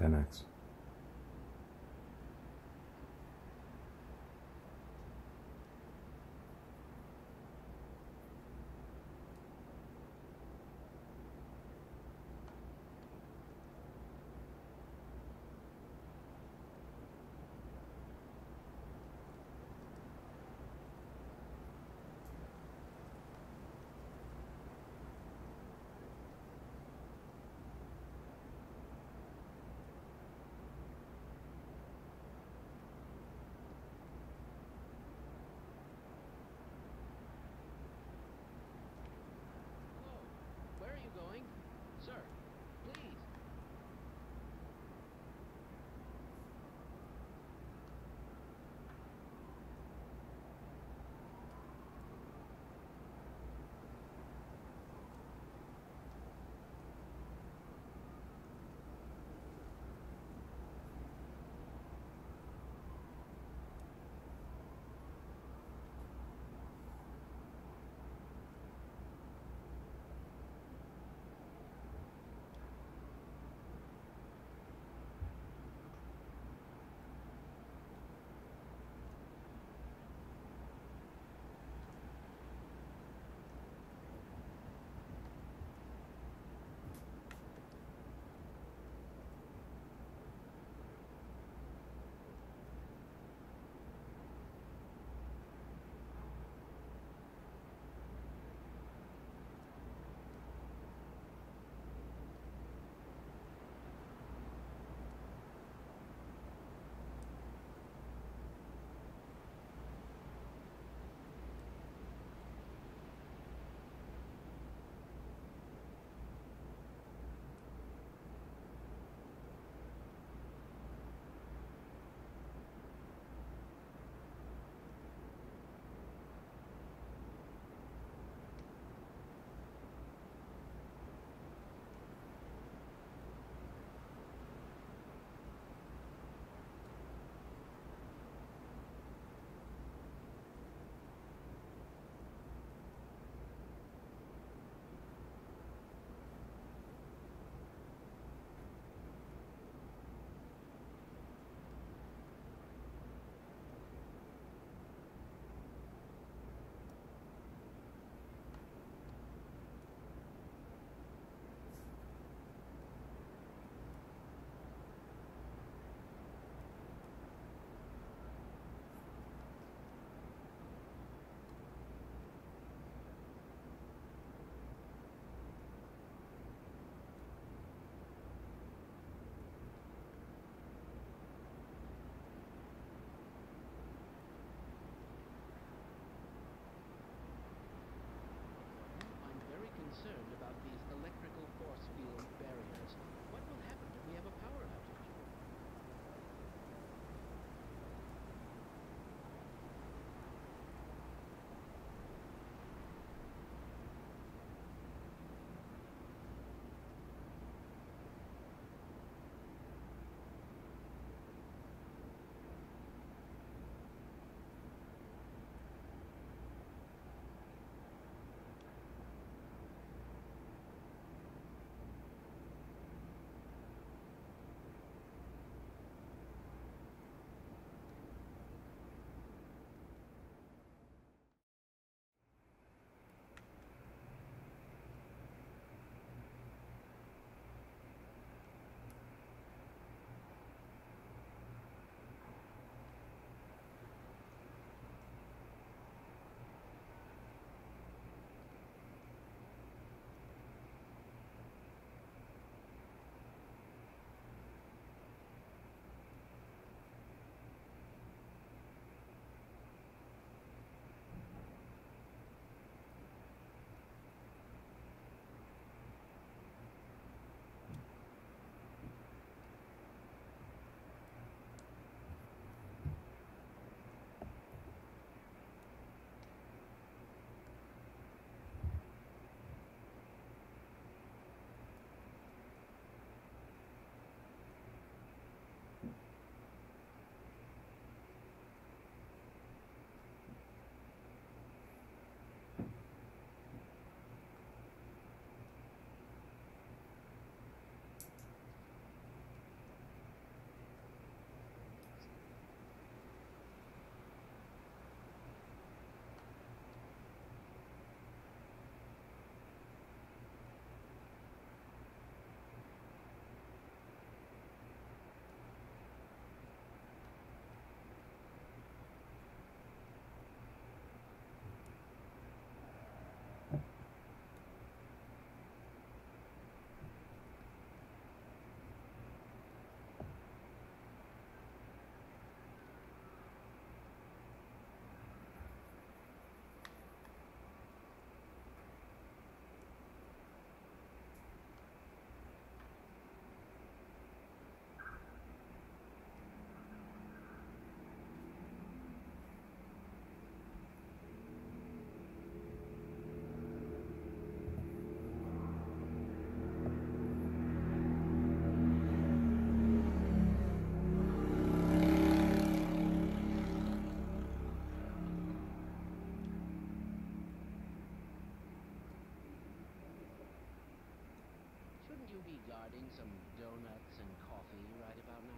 10x. guarding some donuts and coffee right about now?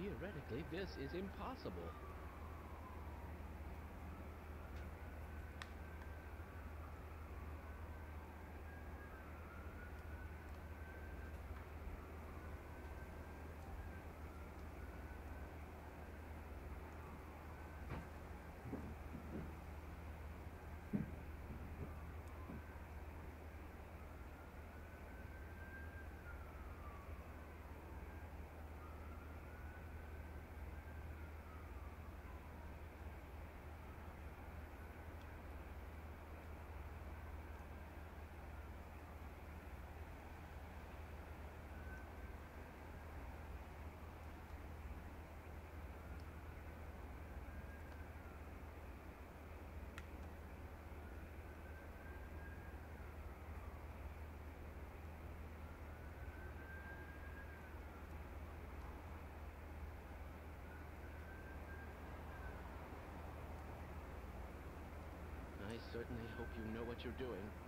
Theoretically, this is impossible. I certainly hope you know what you're doing.